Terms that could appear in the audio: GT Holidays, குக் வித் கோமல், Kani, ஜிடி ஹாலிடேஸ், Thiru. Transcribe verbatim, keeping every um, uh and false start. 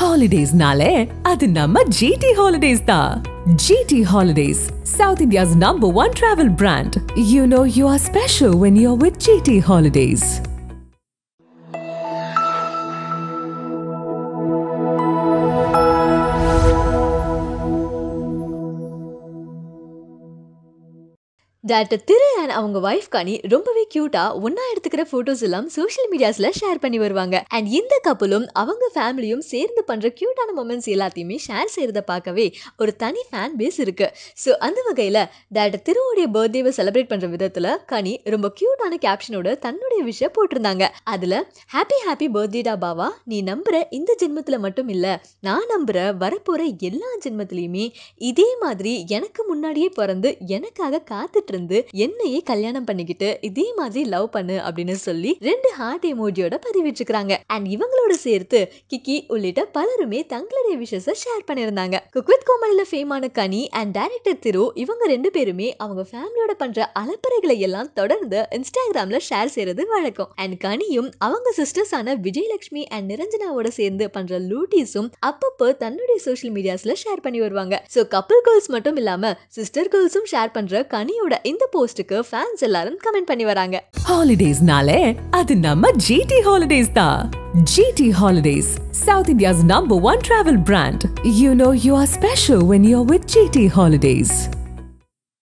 Holidays Nale, adu namma G T Holidays da. G T Holidays, South India's number one travel brand. You know you are special when you're with G T Holidays. Director Thiru and avanga wife Kani ரொம்பவே cute-ஆ ஒண்ணா எடுத்துக்கிற photos எல்லாம் social mediasல share பண்ணி வருவாங்க. And இந்த கப்பலும் அவங்க ஃபேமிலியும் சேர்ந்து பண்ற cute-ஆன moments எல்லாத்தையுமே share செய்யறத பார்க்கவே ஒரு தனி ஃபேன் பேஸ் இருக்கு. So அந்த வகையில director Thiruவோட birthday-வை celebrate பண்ற விதத்துல Kani ரொம்ப cute-ஆன caption-ஓட தன்னுடைய விஷய போட்டுருந்தாங்க. அதுல happy happy birthday டா பாவா, நீ நம்புற இந்த ஜென்மத்துல மட்டும் இல்ல, நான் நம்புற வரப்போற எல்லா ஜென்மத்திலயுமே இதே மாதிரி எனக்கு முன்னாடியே பிறந்து எனக்காக காத்துட்டு என்னையே கல்யாணம் பண்ணிக்கிட்டு இதே மாதிரி லவ் பண்ணு அப்படினு சொல்லி ரெண்டு ஹார்ட் எமோஜியோட பதிவிச்சிருக்காங்க. அண்ட் இவங்களோட சேர்த்து கிக்கி உள்ளிட்ட பலருமே தங்களுடைய விஷயத்தை ஷேர் பண்ணிருந்தாங்க. Cook with கோமலில ஃபேமான Ghani and director திரு இவங்க ரெண்டு பேருமே அவங்க ஃபேமிலியோட பண்ற அலப்பறைகளை எல்லாம் தொடர்ந்து இன்ஸ்டாகிராம்ல ஷேர் செய்யறது வழக்கம். அண்ட் கனியும் அவங்க சிஸ்டர்ஸான விஜயலட்சுமி அண்ட் நிரஞ்சனாவோட சேர்ந்து பண்ற லூட்டிஸும் அப்பப்போ தன்னுடைய சோஷியல் மீடியாஸ்ல ஷேர் பண்ணி வருவாங்க. சோ கப்பிள் கோல்ஸ் மட்டும் இல்லாம சிஸ்டர் கோல்ஸும் ஷேர் பண்ற கனியோட இந்த போஸ்டுக்கு ஃபேன்ஸ் எல்லாரும் கமெண்ட் பண்ணி வராங்க. ஹாலிடேஸ்னாலே அது நம்ம ஜிடி ஹாலிடேஸ் தான். ஜிடி ஹாலிடேஸ், South India's number one travel brand. You know you are special when you're with ஜிடி ஹாலிடேஸ்.